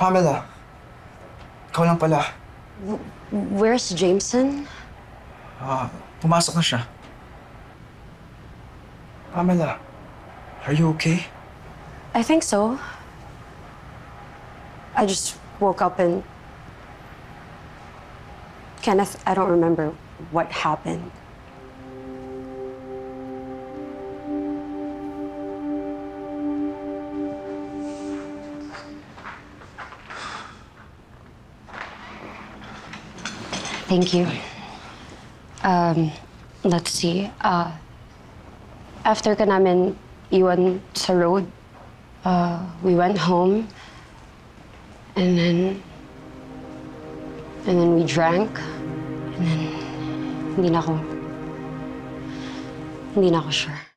Pamela. Ikaw lang pala. Where's Jameson? Pumasok na siya. Pamela, are you okay? I think so. I just woke up and... Kenneth, I don't remember what happened. Thank you. Let's see. After ka namin iwan sa road, we went home. And then we drank. And then, hindi na ako sure.